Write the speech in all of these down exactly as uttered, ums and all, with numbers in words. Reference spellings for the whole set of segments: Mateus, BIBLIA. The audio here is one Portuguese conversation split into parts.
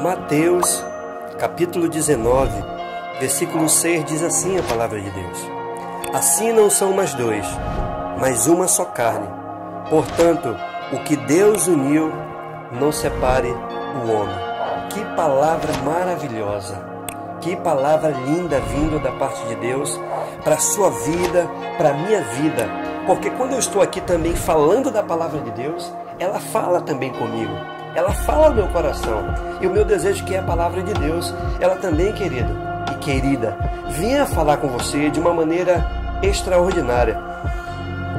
Mateus, capítulo dezenove, versículo seis, diz assim a palavra de Deus: Assim não são mais dois, mas uma só carne. Portanto, o que Deus uniu, não separe o homem. Que palavra maravilhosa! Que palavra linda vinda da parte de Deus para a sua vida, para a minha vida. Porque quando eu estou aqui também falando da palavra de Deus, ela fala também comigo. Ela fala no meu coração. E o meu desejo que é a palavra de Deus, ela também, querido e querida, venha falar com você de uma maneira extraordinária.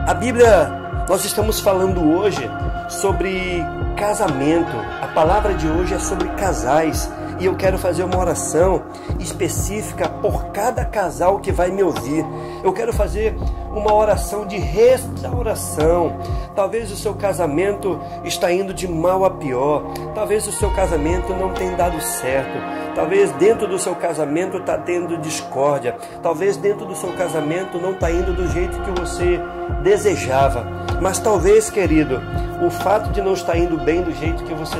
A Bíblia, nós estamos falando hoje sobre casamento. A palavra de hoje é sobre casais. E eu quero fazer uma oração específica por cada casal que vai me ouvir. Eu quero fazer uma oração de restauração. Talvez o seu casamento está indo de mal a pior. Talvez o seu casamento não tenha dado certo. Talvez dentro do seu casamento está tendo discórdia. Talvez dentro do seu casamento não está indo do jeito que você desejava. Mas talvez, querido, o fato de não estar indo bem do jeito que você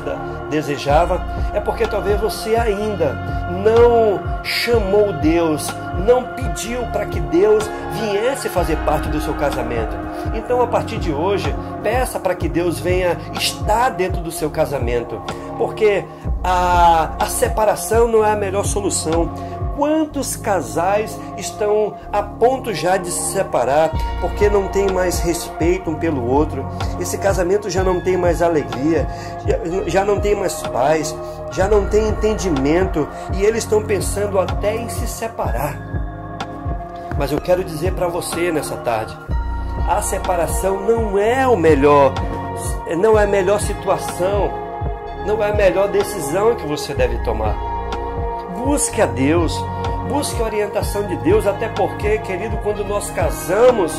desejava é porque talvez você ainda não chamou Deus, não pediu para que Deus viesse fazer parte do seu casamento. Então, a partir de hoje, peça para que Deus venha estar dentro do seu casamento, porque a, a separação não é a melhor solução. Quantos casais estão a ponto já de se separar porque não tem mais respeito um pelo outro? Esse casamento já não tem mais alegria, já não tem mais paz, já não tem entendimento e eles estão pensando até em se separar. Mas eu quero dizer para você nessa tarde, a separação não é o melhor, não é a melhor situação, não é a melhor decisão que você deve tomar. Busque a Deus, busque a orientação de Deus, até porque, querido, quando nós casamos,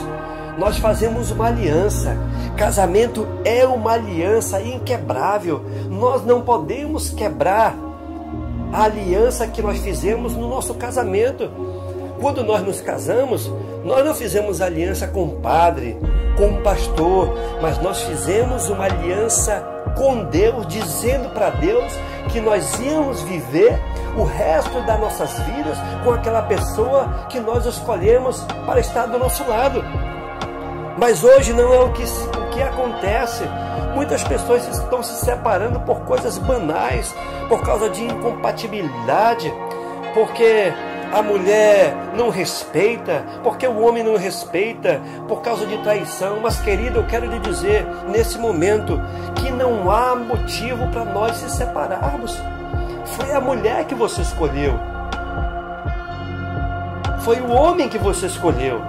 nós fazemos uma aliança. Casamento é uma aliança inquebrável. Nós não podemos quebrar a aliança que nós fizemos no nosso casamento. Quando nós nos casamos, nós não fizemos aliança com o padre, com o pastor, mas nós fizemos uma aliança com Deus, dizendo para Deus que nós íamos viver o resto das nossas vidas com aquela pessoa que nós escolhemos para estar do nosso lado. Mas hoje não é o que, o que acontece. Muitas pessoas estão se separando por coisas banais, por causa de incompatibilidade, porque a mulher não respeita, porque o homem não respeita, por causa de traição. Mas, querido, eu quero lhe dizer, nesse momento, que não há motivo para nós se separarmos. Foi a mulher que você escolheu. Foi o homem que você escolheu.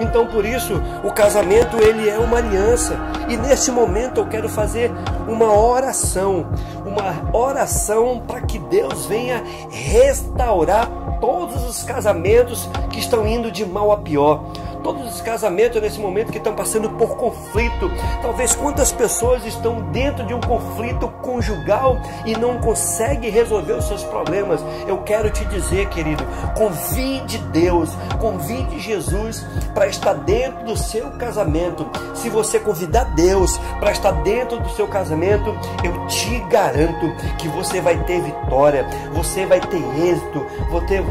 Então, por isso, o casamento, ele é uma aliança. E nesse momento eu quero fazer uma oração, uma oração para que Deus venha restaurar todos os casamentos que estão indo de mal a pior. Todos os casamentos nesse momento que estão passando por conflito. Talvez quantas pessoas estão dentro de um conflito conjugal e não conseguem resolver os seus problemas. Eu quero te dizer, querido, convide Deus, convide Jesus para estar dentro do seu casamento. Se você convidar Deus para estar dentro do seu casamento, eu te garanto que você vai ter vitória, você vai ter êxito,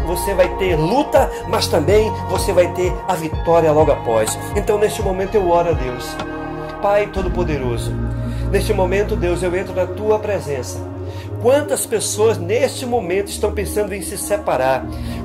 você vai ter luta, mas também você vai ter a vitória logo após. Então, neste momento eu oro a Deus, Pai Todo-Poderoso. Neste momento, Deus, eu entro na Tua presença. Quantas pessoas neste momento estão pensando em se separar?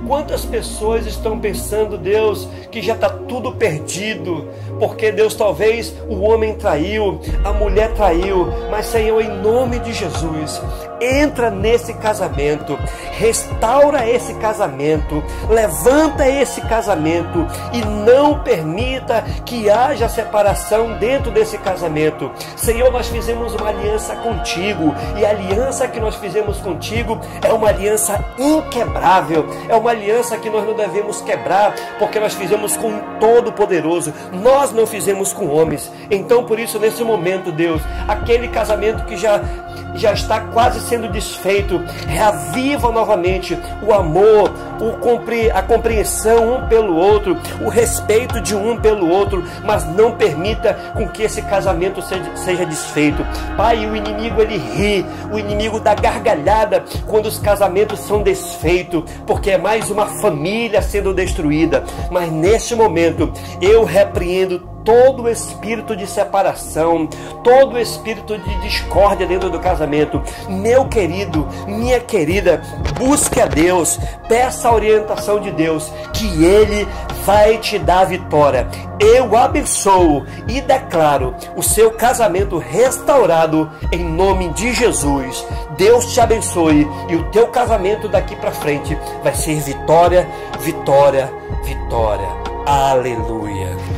Quantas pessoas estão pensando, Deus, que já está tudo perdido? Porque, Deus, talvez o homem traiu, a mulher traiu. Mas, Senhor, em nome de Jesus, entra nesse casamento, restaura esse casamento, levanta esse casamento e não permita que haja separação dentro desse casamento. Senhor, nós fizemos uma aliança contigo e a aliança que nós fizemos contigo é uma aliança inquebrável, é uma aliança que nós não devemos quebrar, porque nós fizemos com o Todo-Poderoso, nós não fizemos com homens. Então, por isso, nesse momento, Deus, aquele casamento que já, já está quase sendo desfeito, reaviva novamente o amor, o compre... a compreensão um pelo outro, o respeito de um pelo outro, mas não permita com que esse casamento seja, seja desfeito. Pai, o inimigo ele ri, o inimigo dá gargalhada quando os casamentos são desfeitos, porque é mais uma família sendo destruída. Mas neste momento eu repreendo todo o espírito de separação, todo o espírito de discórdia dentro do casamento. Meu querido, minha querida, busque a Deus, peça a orientação de Deus, que Ele vai te dar a vitória. Eu abençoo e declaro o seu casamento restaurado em nome de Jesus. Deus te abençoe e o teu casamento daqui para frente vai ser vitória, vitória, vitória. Aleluia.